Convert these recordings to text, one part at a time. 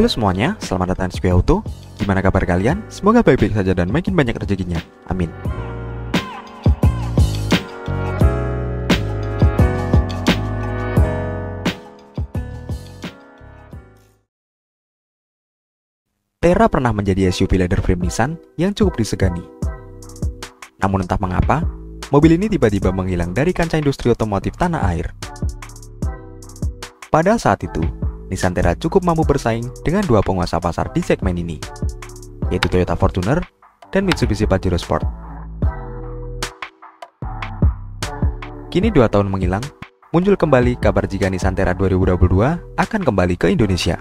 Halo semuanya, selamat datang di Sekuy Auto. Gimana kabar kalian? Semoga baik-baik saja dan makin banyak rezekinya. Amin. Terra pernah menjadi SUV leather frame Nissan yang cukup disegani. Namun entah mengapa, mobil ini tiba-tiba menghilang dari kancah industri otomotif tanah air. Pada saat itu, Nissan Terra cukup mampu bersaing dengan dua penguasa pasar di segmen ini, yaitu Toyota Fortuner dan Mitsubishi Pajero Sport. Kini 2 tahun menghilang, muncul kembali kabar jika Nissan Terra 2022 akan kembali ke Indonesia.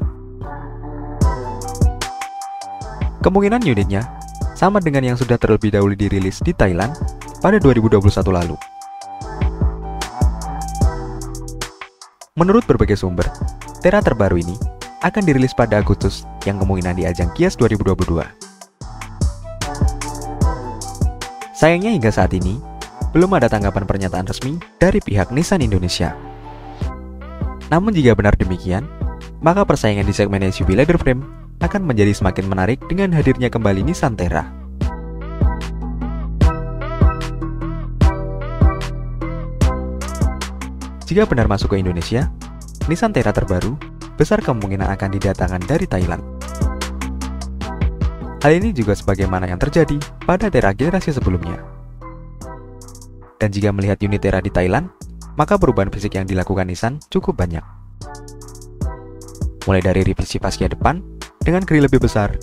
Kemungkinan unitnya sama dengan yang sudah terlebih dahulu dirilis di Thailand pada 2021 lalu. Menurut berbagai sumber, Terra terbaru ini akan dirilis pada Agustus yang kemungkinan di ajang GIIAS 2022. Sayangnya hingga saat ini, belum ada tanggapan pernyataan resmi dari pihak Nissan Indonesia. Namun jika benar demikian, maka persaingan di segmen SUV leather frame akan menjadi semakin menarik dengan hadirnya kembali Nissan Terra. Jika benar masuk ke Indonesia, Nissan Terra terbaru besar kemungkinan akan didatangkan dari Thailand. Hal ini juga sebagaimana yang terjadi pada Terra generasi sebelumnya. Dan jika melihat unit Terra di Thailand, maka perubahan fisik yang dilakukan Nissan cukup banyak. Mulai dari revisi fascia depan dengan grille lebih besar,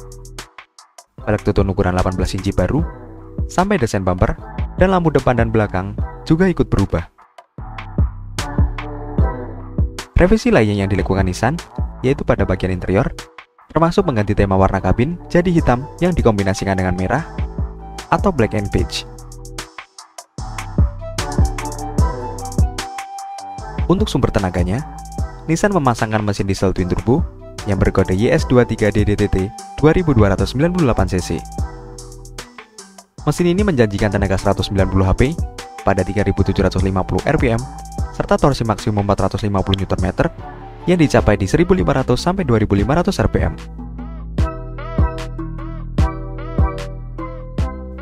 velg tutun ukuran 18 inci baru, sampai desain bumper dan lampu depan dan belakang juga ikut berubah. Revisi lainnya yang dilakukan Nissan, yaitu pada bagian interior, termasuk mengganti tema warna kabin jadi hitam yang dikombinasikan dengan merah atau black and beige. Untuk sumber tenaganya, Nissan memasangkan mesin diesel twin turbo yang berkode YS23DDTT 2298cc. Mesin ini menjanjikan tenaga 190 HP pada 3750 rpm, serta torsi maksimum 450 Nm yang dicapai di 1500 sampai 2500 rpm.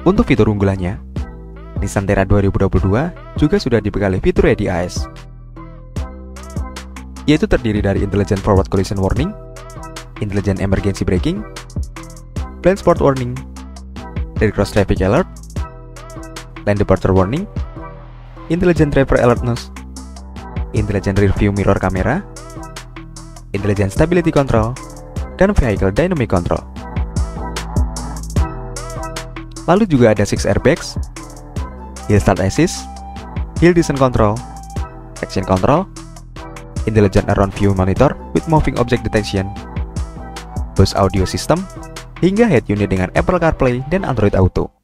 Untuk fitur unggulannya, Nissan Terra 2022 juga sudah dibekali fitur ADAS, yaitu terdiri dari Intelligent Forward Collision Warning, Intelligent Emergency Braking, Blind Spot Warning, Lane Cross Traffic Alert, Lane Departure Warning, Intelligent Driver Alertness, Intelligent Rearview Mirror Camera, Intelligent Stability Control, dan Vehicle Dynamic Control. Lalu juga ada 6 airbags, Hill Start Assist, Hill Descent Control, Traction Control, Intelligent Around View Monitor with Moving Object Detection, Bose Audio System, hingga head unit dengan Apple CarPlay dan Android Auto.